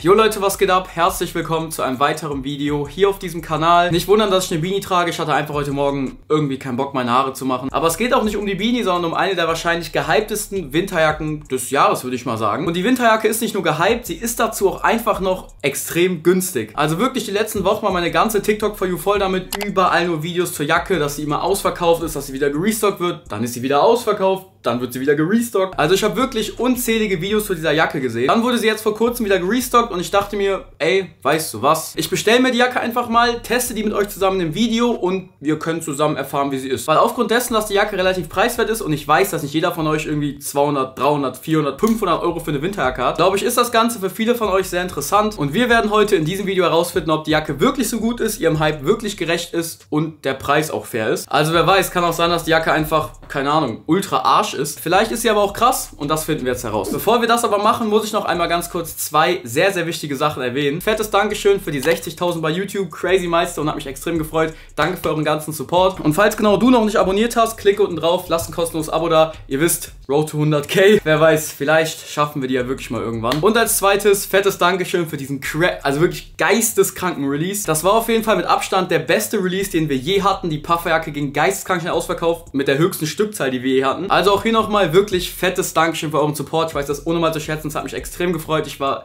Jo Leute, was geht ab? Herzlich willkommen zu einem weiteren Video hier auf diesem Kanal. Nicht wundern, dass ich eine Beanie trage. Ich hatte einfach heute Morgen irgendwie keinen Bock, meine Haare zu machen. Aber es geht auch nicht um die Beanie, sondern um eine der wahrscheinlich gehyptesten Winterjacken des Jahres, würde ich mal sagen. Und die Winterjacke ist nicht nur gehypt, sie ist dazu auch einfach noch extrem günstig. Also wirklich, die letzten Wochen war meine ganze TikTok-For-You voll damit. Überall nur Videos zur Jacke, dass sie immer ausverkauft ist, dass sie wieder gerestockt wird. Dann ist sie wieder ausverkauft. Dann wird sie wieder gerestockt. Also ich habe wirklich unzählige Videos zu dieser Jacke gesehen. Dann wurde sie jetzt vor kurzem wieder gerestockt und ich dachte mir, ey, weißt du was? Ich bestelle mir die Jacke einfach mal, teste die mit euch zusammen im Video und wir können zusammen erfahren, wie sie ist. Weil aufgrund dessen, dass die Jacke relativ preiswert ist und ich weiß, dass nicht jeder von euch irgendwie 200, 300, 400, 500 Euro für eine Winterjacke hat, glaube ich, ist das Ganze für viele von euch sehr interessant. Und wir werden heute in diesem Video herausfinden, ob die Jacke wirklich so gut ist, ihrem Hype wirklich gerecht ist und der Preis auch fair ist. Also wer weiß, kann auch sein, dass die Jacke einfach, keine Ahnung, ultra arsch ist. Vielleicht ist sie aber auch krass und das finden wir jetzt heraus. Bevor wir das aber machen, muss ich noch einmal ganz kurz zwei sehr, sehr wichtige Sachen erwähnen. Fettes Dankeschön für die 60.000 bei YouTube. Crazy Meister und hat mich extrem gefreut. Danke für euren ganzen Support. Und falls genau du noch nicht abonniert hast, klick unten drauf, lass ein kostenloses Abo da. Ihr wisst, Road to 100k. Wer weiß, vielleicht schaffen wir die ja wirklich mal irgendwann. Und als zweites, fettes Dankeschön für diesen also wirklich geisteskranken Release. Das war auf jeden Fall mit Abstand der beste Release, den wir je hatten. Die Pufferjacke ging geisteskrank schnell ausverkauft mit der höchsten Stückzahl, die wir je hatten. Also auch hier nochmal wirklich fettes Dankeschön für euren Support. Ich weiß das ohne mal zu schätzen, es hat mich extrem gefreut. Ich war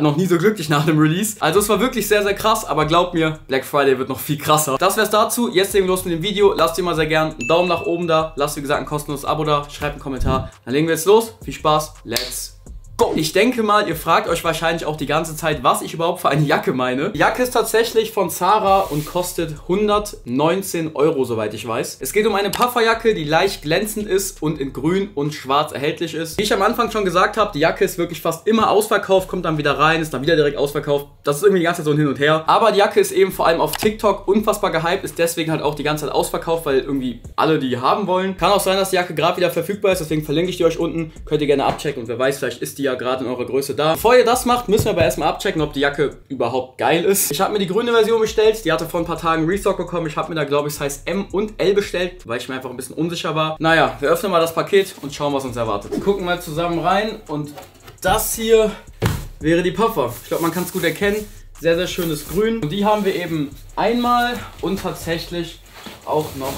noch nie so glücklich nach dem Release. Also es war wirklich sehr, sehr krass, aber glaubt mir, Black Friday wird noch viel krasser. Das wär's dazu. Jetzt legen wir los mit dem Video. Lasst ihr mal sehr gern einen Daumen nach oben da. Lasst, wie gesagt, ein kostenloses Abo da. Schreibt einen Kommentar. Dann legen wir jetzt los. Viel Spaß. Let's go. Ich denke mal, ihr fragt euch wahrscheinlich auch die ganze Zeit, was ich überhaupt für eine Jacke meine. Die Jacke ist tatsächlich von Zara und kostet 119 Euro, soweit ich weiß. Es geht um eine Pufferjacke, die leicht glänzend ist und in grün und schwarz erhältlich ist. Wie ich am Anfang schon gesagt habe, die Jacke ist wirklich fast immer ausverkauft, kommt dann wieder rein, ist dann wieder direkt ausverkauft. Das ist irgendwie die ganze Zeit so ein Hin und Her. Aber die Jacke ist eben vor allem auf TikTok unfassbar gehypt, ist deswegen halt auch die ganze Zeit ausverkauft, weil irgendwie alle die haben wollen. Kann auch sein, dass die Jacke gerade wieder verfügbar ist, deswegen verlinke ich die euch unten. Könnt ihr gerne abchecken und wer weiß, vielleicht ist die ja gerade in eurer Größe da. Bevor ihr das macht, müssen wir aber erstmal abchecken, ob die Jacke überhaupt geil ist. Ich habe mir die grüne Version bestellt, die hatte vor ein paar Tagen Restock bekommen. Ich habe mir da, glaube ich, Size M und L bestellt, weil ich mir einfach ein bisschen unsicher war. Naja, wir öffnen mal das Paket und schauen, was uns erwartet. Wir gucken mal zusammen rein und das hier wäre die Puffer. Ich glaube, man kann es gut erkennen. Sehr, sehr schönes Grün. Und die haben wir eben einmal und tatsächlich auch noch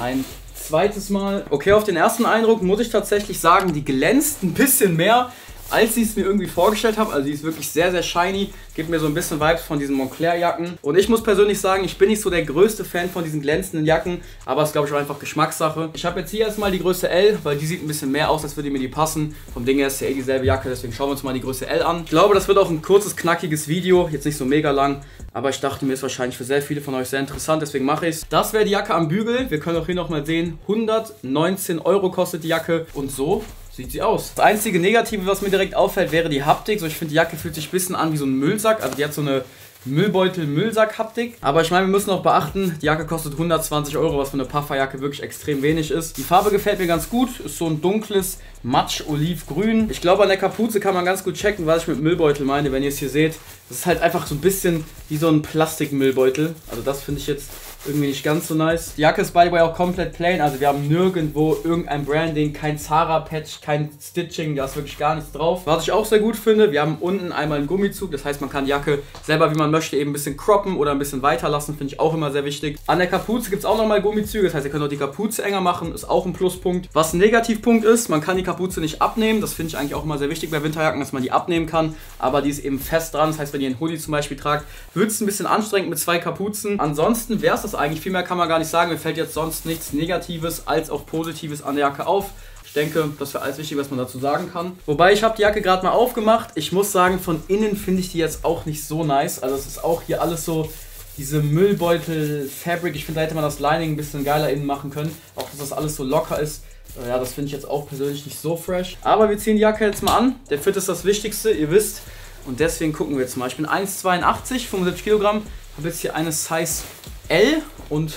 ein zweites Mal. Okay, auf den ersten Eindruck muss ich tatsächlich sagen, die glänzt ein bisschen mehr, als ich es mir irgendwie vorgestellt habe. Also die ist wirklich sehr, sehr shiny. Gibt mir so ein bisschen Vibes von diesen Montclair-Jacken. Und ich muss persönlich sagen, ich bin nicht so der größte Fan von diesen glänzenden Jacken. Aber es ist, glaube ich, auch einfach Geschmackssache. Ich habe jetzt hier erstmal die Größe L, weil die sieht ein bisschen mehr aus, als würde mir die passen. Vom Ding her ist ja eh dieselbe Jacke, deswegen schauen wir uns mal die Größe L an. Ich glaube, das wird auch ein kurzes, knackiges Video. Jetzt nicht so mega lang, aber ich dachte mir, ist wahrscheinlich für sehr viele von euch sehr interessant. Deswegen mache ich es. Das wäre die Jacke am Bügel. Wir können auch hier nochmal sehen, 119 Euro kostet die Jacke. Und so sieht sie aus. Das einzige Negative, was mir direkt auffällt, wäre die Haptik. So, ich finde, die Jacke fühlt sich ein bisschen an wie so ein Müllsack. Also die hat so eine Müllbeutel-Müllsack-Haptik. Aber ich meine, wir müssen auch beachten, die Jacke kostet 120 Euro, was für eine Pufferjacke wirklich extrem wenig ist. Die Farbe gefällt mir ganz gut. Ist so ein dunkles Matsch-Olivgrün. Ich glaube, an der Kapuze kann man ganz gut checken, was ich mit Müllbeutel meine, wenn ihr es hier seht. Das ist halt einfach so ein bisschen wie so ein Plastikmüllbeutel. Also das finde ich jetzt irgendwie nicht ganz so nice. Die Jacke ist by the way auch komplett plain. Also wir haben nirgendwo irgendein Branding, kein Zara-Patch, kein Stitching. Da ist wirklich gar nichts drauf. Was ich auch sehr gut finde, wir haben unten einmal einen Gummizug. Das heißt, man kann die Jacke selber, wie man möchte, eben ein bisschen croppen oder ein bisschen weiterlassen. Finde ich auch immer sehr wichtig. An der Kapuze gibt es auch nochmal Gummizüge. Das heißt, ihr könnt auch die Kapuze enger machen. Ist auch ein Pluspunkt. Was ein Negativpunkt ist, man kann die Kapuze nicht abnehmen. Das finde ich eigentlich auch immer sehr wichtig bei Winterjacken, dass man die abnehmen kann. Aber die ist eben fest dran. Das heißt, wenn ihr einen Hoodie zum Beispiel tragt, wird es ein bisschen anstrengend mit zwei Kapuzen. Ansonsten wäre es das eigentlich. Viel mehr kann man gar nicht sagen. Mir fällt jetzt sonst nichts Negatives als auch Positives an der Jacke auf. Ich denke, das wäre alles wichtig, was man dazu sagen kann. Wobei, ich habe die Jacke gerade mal aufgemacht. Ich muss sagen, von innen finde ich die jetzt auch nicht so nice. Also es ist auch hier alles so diese Müllbeutel-Fabric. Ich finde, da hätte man das Lining ein bisschen geiler innen machen können. Auch, dass das alles so locker ist. Ja, das finde ich jetzt auch persönlich nicht so fresh. Aber wir ziehen die Jacke jetzt mal an. Der Fit ist das Wichtigste, ihr wisst. Und deswegen gucken wir jetzt mal. Ich bin 1,82, 75 Kilogramm. Habe jetzt hier eine Size L und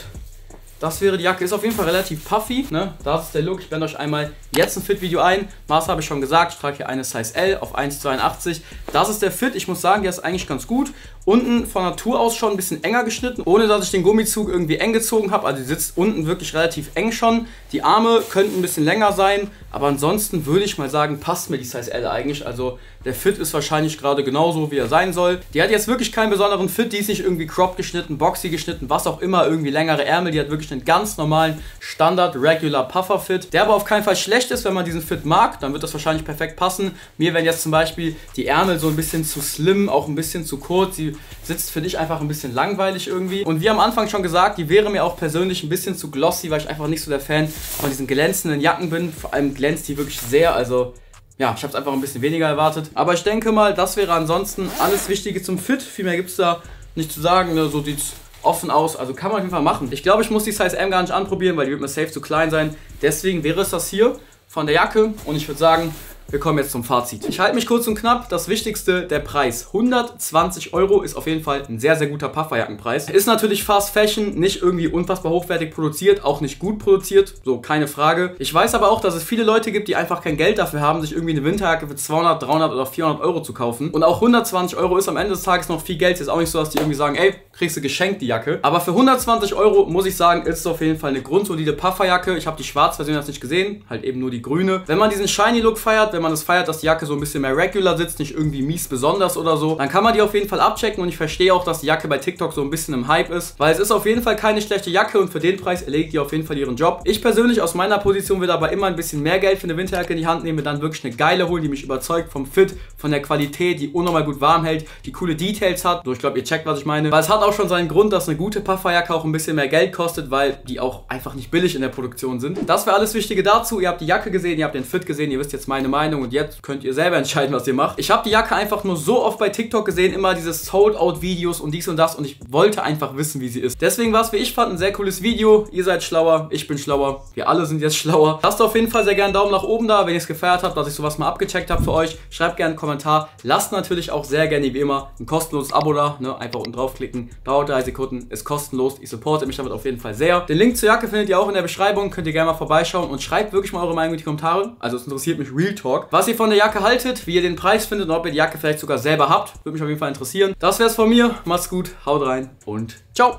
das wäre die Jacke. Ist auf jeden Fall relativ puffy, ne? Das ist der Look. Ich blende euch einmal jetzt ein Fit-Video ein. Maß habe ich schon gesagt. Ich trage hier eine Size L auf 1,82. Das ist der Fit. Ich muss sagen, der ist eigentlich ganz gut. Unten von Natur aus schon ein bisschen enger geschnitten, ohne dass ich den Gummizug irgendwie eng gezogen habe. Also die sitzt unten wirklich relativ eng schon. Die Arme könnten ein bisschen länger sein. Aber ansonsten würde ich mal sagen, passt mir die Size L eigentlich. Also der Fit ist wahrscheinlich gerade genauso, wie er sein soll. Die hat jetzt wirklich keinen besonderen Fit. Die ist nicht irgendwie crop geschnitten, boxy geschnitten, was auch immer. Irgendwie längere Ärmel. Die hat wirklich einen ganz normalen Standard Regular Puffer Fit. Der aber auf keinen Fall schlecht ist, wenn man diesen Fit mag. Dann wird das wahrscheinlich perfekt passen. Mir wären jetzt zum Beispiel die Ärmel so ein bisschen zu slim, auch ein bisschen zu kurz. Sie sitzt für dich einfach ein bisschen langweilig irgendwie. Und wie am Anfang schon gesagt, die wäre mir auch persönlich ein bisschen zu glossy, weil ich einfach nicht so der Fan von diesen glänzenden Jacken bin. Vor allem glänzt die wirklich sehr, also ja, ich habe es einfach ein bisschen weniger erwartet. Aber ich denke mal, das wäre ansonsten alles Wichtige zum Fit. Viel mehr gibt es da nicht zu sagen, ne? So sieht es offen aus, also kann man auf jeden Fall machen. Ich glaube, ich muss die Size M gar nicht anprobieren, weil die wird mir safe zu klein sein. Deswegen wäre es das hier von der Jacke und ich würde sagen, wir kommen jetzt zum Fazit. Ich halte mich kurz und knapp. Das Wichtigste, der Preis. 120 Euro ist auf jeden Fall ein sehr, sehr guter Pufferjackenpreis. Ist natürlich Fast Fashion, nicht irgendwie unfassbar hochwertig produziert, auch nicht gut produziert, so keine Frage. Ich weiß aber auch, dass es viele Leute gibt, die einfach kein Geld dafür haben, sich irgendwie eine Winterjacke für 200, 300 oder 400 Euro zu kaufen. Und auch 120 Euro ist am Ende des Tages noch viel Geld. Ist auch nicht so, dass die irgendwie sagen, ey, kriegst du geschenkt die Jacke. Aber für 120 Euro, muss ich sagen, ist es auf jeden Fall eine grundsolide Pufferjacke. Ich habe die schwarze Version jetzt nicht gesehen, halt eben nur die grüne. Wenn man diesen shiny Look feiert, wenn man es feiert, dass die Jacke so ein bisschen mehr regular sitzt, nicht irgendwie mies besonders oder so, dann kann man die auf jeden Fall abchecken und ich verstehe auch, dass die Jacke bei TikTok so ein bisschen im Hype ist, weil es ist auf jeden Fall keine schlechte Jacke und für den Preis erledigt die auf jeden Fall ihren Job. Ich persönlich aus meiner Position würde aber immer ein bisschen mehr Geld für eine Winterjacke in die Hand nehmen, dann wirklich eine geile holen, die mich überzeugt vom Fit, von der Qualität, die unnormal gut warm hält, die coole Details hat. So, ich glaube, ihr checkt, was ich meine. Weil es hat auch schon seinen Grund, dass eine gute Pufferjacke auch ein bisschen mehr Geld kostet, weil die auch einfach nicht billig in der Produktion sind. Das wäre alles Wichtige dazu. Ihr habt die Jacke gesehen, ihr habt den Fit gesehen, ihr wisst jetzt meine Meinung. Und jetzt könnt ihr selber entscheiden, was ihr macht. Ich habe die Jacke einfach nur so oft bei TikTok gesehen, immer diese Sold-Out-Videos und dies und das und ich wollte einfach wissen, wie sie ist. Deswegen war es, wie ich fand, ein sehr cooles Video. Ihr seid schlauer, ich bin schlauer, wir alle sind jetzt schlauer. Lasst auf jeden Fall sehr gerne einen Daumen nach oben da, wenn ihr es gefeiert habt, dass ich sowas mal abgecheckt habe für euch. Schreibt gerne einen Kommentar. Lasst natürlich auch sehr gerne, wie immer, ein kostenloses Abo da. Ne? Einfach unten draufklicken. Dauert 3 Sekunden, ist kostenlos. Ich supporte mich damit auf jeden Fall sehr. Den Link zur Jacke findet ihr auch in der Beschreibung. Könnt ihr gerne mal vorbeischauen und schreibt wirklich mal eure Meinung in die Kommentare. Also es interessiert mich Real Talk. Was ihr von der Jacke haltet, wie ihr den Preis findet und ob ihr die Jacke vielleicht sogar selber habt, würde mich auf jeden Fall interessieren. Das wär's von mir. Macht's gut, haut rein und ciao!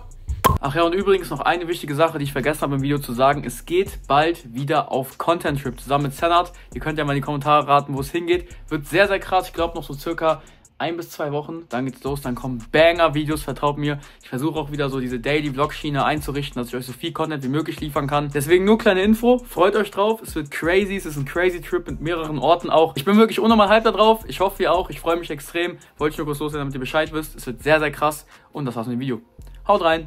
Ach ja, und übrigens noch eine wichtige Sache, die ich vergessen habe im Video zu sagen. Es geht bald wieder auf Content Trip zusammen mit Zenard. Ihr könnt ja mal in die Kommentare raten, wo es hingeht. Wird sehr, sehr krass. Ich glaube noch so circa 1 bis 2 Wochen, dann geht's los, dann kommen Banger-Videos, vertraut mir. Ich versuche auch wieder so diese Daily-Vlog-Schiene einzurichten, dass ich euch so viel Content wie möglich liefern kann. Deswegen nur kleine Info, freut euch drauf, es wird crazy, es ist ein crazy Trip mit mehreren Orten auch. Ich bin wirklich unnormal hyped da drauf, ich hoffe ihr auch, ich freue mich extrem. Wollte ich nur kurz loswerden, damit ihr Bescheid wisst, es wird sehr, sehr krass und das war's mit dem Video. Haut rein!